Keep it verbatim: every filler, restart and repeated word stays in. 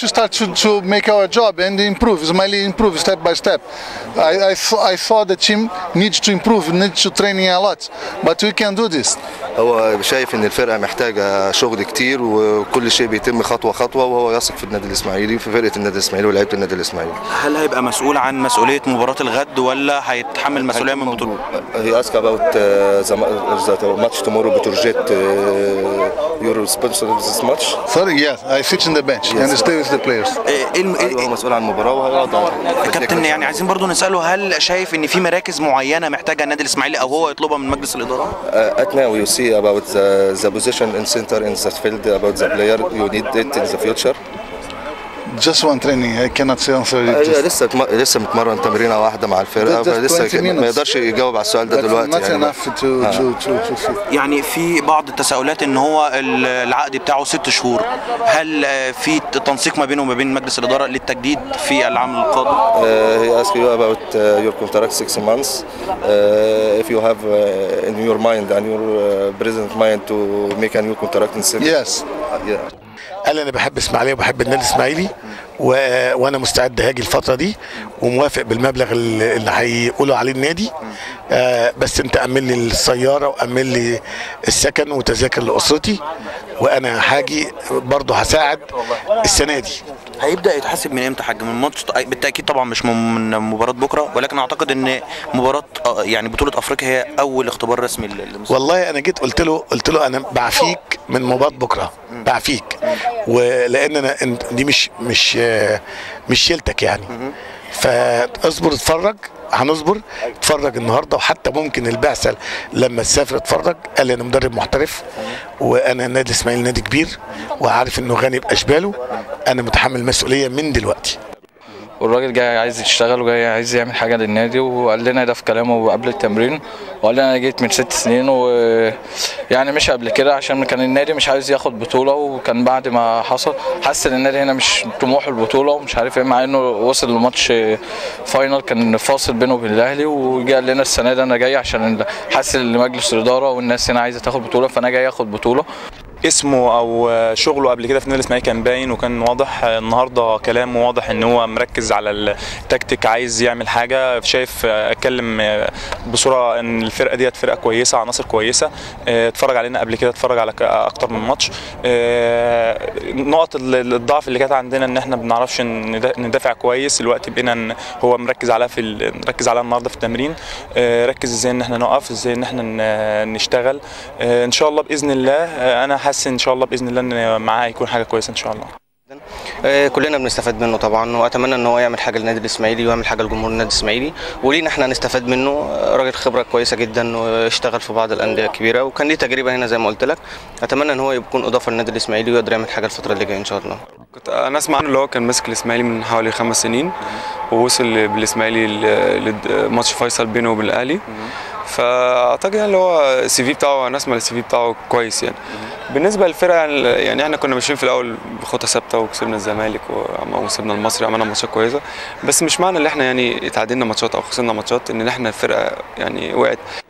have to start to, to make our job and improve. Ismaili improve step by step. I, I, saw, I saw the team needs to improve, needs to training a lot, but we can do this. هو شايف إن الفرقة محتاجة شغل كتير وكل شيء بيتم خطوة خطوة وهو يثق في النادي الإسماعيلي في فرقة النادي الإسماعيلي ولاعيبة النادي الإسماعيلي. هل هيبقى مسؤول عن مسؤولية مباراة الغد ولا هيتحمل مسؤولية من بطولة؟ He asked about the match tomorrow بتورجيت. Your sponsor of this match? Sorry, yes, I sit in the bench and stay with the players. هو مسؤول عن المباراة وهيقعد على. كابتن يعني عايزين برضو نسأله هل شايف إن في مراكز معينة محتاجة النادي الإسماعيلي أو هو يطلبها من مجلس الإدارة؟ أتناوي يسير. About the, the position in center in the field, about the player you need it in the future. Just one training, I cannot say answer. لسه لسه متمرن تمرينه واحده مع الفرقه لسه ما يقدرش يجاوب على السؤال ده دلوقتي. يعني في بعض التساؤلات ان هو العقد بتاعه ست شهور، هل في تنسيق ما بينه وما بين مجلس الاداره للتجديد في العام القادم؟ He asked you about your contract six months. If you have in your mind and your present mind to make a new contract in six. Yes. Yeah. قال انا بحب اسماعيليه وبحب النادي الاسماعيلي وانا مستعد هاجي الفتره دي وموافق بالمبلغ اللي هيقولوا عليه النادي آه بس انت امن لي السياره وامن لي السكن وتذاكر لاسرتي وانا هاجي برضه هساعد السنه دي. هيبدا يتحاسب من امتى يا حاج؟ من ماتش بالتاكيد طبعا مش من مباراه بكره ولكن اعتقد ان مباراه يعني بطوله افريقيا هي اول اختبار رسمي للمسؤول. والله انا جيت قلت له قلت له انا بعفيك من مباراه بكره بعفيك ولان انا دي مش مش مش شيلتك يعني فاصبر اتفرج هنصبر اتفرج النهارده وحتى ممكن البعثه لما تسافر اتفرج. قال لي انا مدرب محترف وانا النادي الاسماعيلي نادي كبير وعارف انه غني باشباله انا متحمل مسؤوليه من دلوقتي. والراجل جاي عايز يشتغل وجاي عايز يعمل حاجه للنادي وقال لنا ده في كلامه قبل التمرين وقال لنا انا جيت من ست سنين ويعني مش قبل كده عشان كان النادي مش عايز ياخد بطوله وكان بعد ما حصل حس ان النادي هنا مش طموحه البطوله ومش عارف ايه مع انه وصل لماتش فاينل كان فاصل بينه وبين الاهلي وجه قال لنا السنه دي انا جاي عشان حاسس ان مجلس الاداره والناس هنا عايزه تاخد بطوله فانا جاي اخد بطوله. اسمه او شغله قبل كده في النادي الاسماعيلي كان باين وكان واضح النهارده كلامه واضح ان هو مركز على التكتيك عايز يعمل حاجه شايف اتكلم بصوره ان الفرقه ديت فرقه كويسه عناصر كويسه اتفرج علينا قبل كده اتفرج على اكتر من ماتش نقط الضعف اللي كانت عندنا ان احنا ما بنعرفش ندافع كويس الوقت بقينا هو مركز عليها في مركز عليها النهارده في التمرين ركز ازاي ان احنا نقف ازاي ان احنا نشتغل ان شاء الله باذن الله انا حاسس ان شاء الله باذن الله ان معاه هيكون حاجه كويسه ان شاء الله. كلنا بنستفاد منه طبعا واتمنى ان هو يعمل حاجه للنادي الاسماعيلي ويعمل حاجه لجمهور النادي الاسماعيلي ولينا احنا نستفاد منه. راجل خبره كويسه جدا واشتغل في بعض الانديه الكبيره وكان ليه تجربه هنا زي ما قلت لك اتمنى ان هو يكون اضافه للنادي الاسماعيلي ويقدر يعمل حاجه الفتره اللي جايه ان شاء الله. كنت انا اسمع عنه اللي هو كان ماسك الاسماعيلي من حوالي خمس سنين ووصل بالاسماعيلي لماتش فيصل بينه وبين الاهلي فاعتقد يعني اللي هو السي في بتاعه انا اسمع السي في بتاعه كويس يعني. بالنسبه للفرقه يعني احنا كنا ماشيين في الاول بخطه ثابته وكسبنا الزمالك وكسبنا المصري عملنا ماتشات كويسه بس مش معنى ان احنا يعني اتعادلنا ماتشات او خسرنا ماتشات ان احنا الفرقه يعني وقعت.